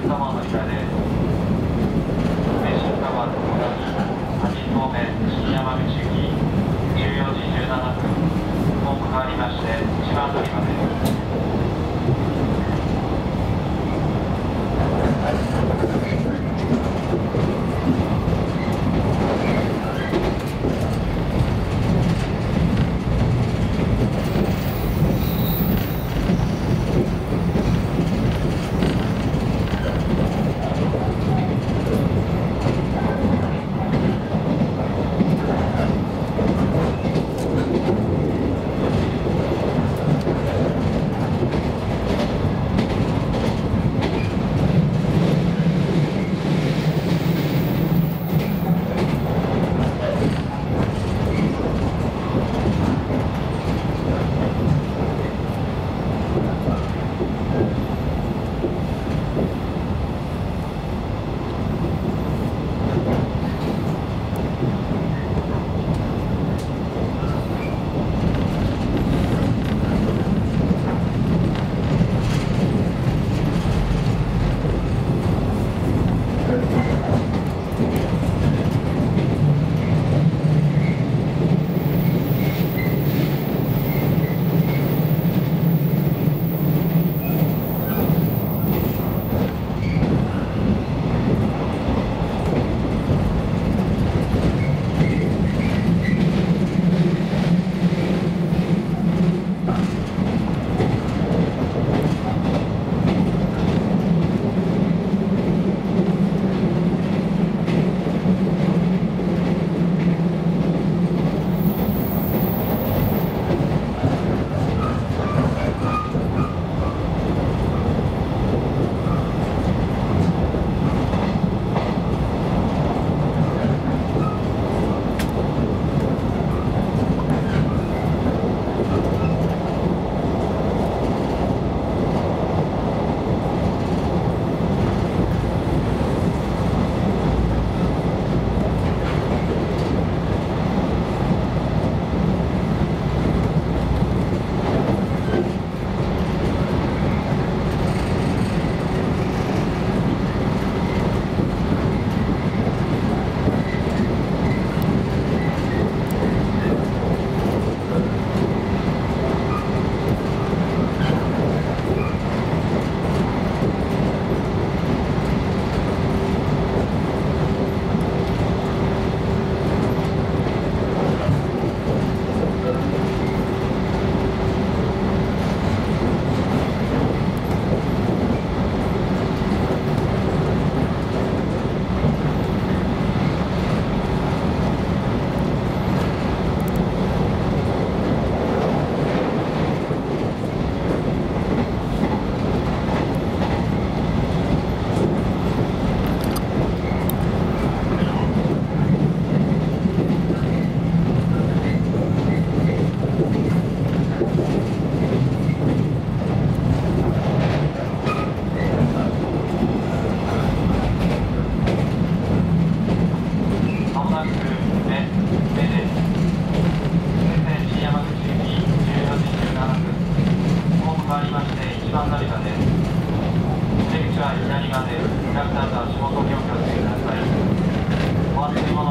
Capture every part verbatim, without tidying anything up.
お忘れ物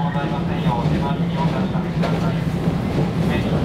ございませんよう手前にお出しください。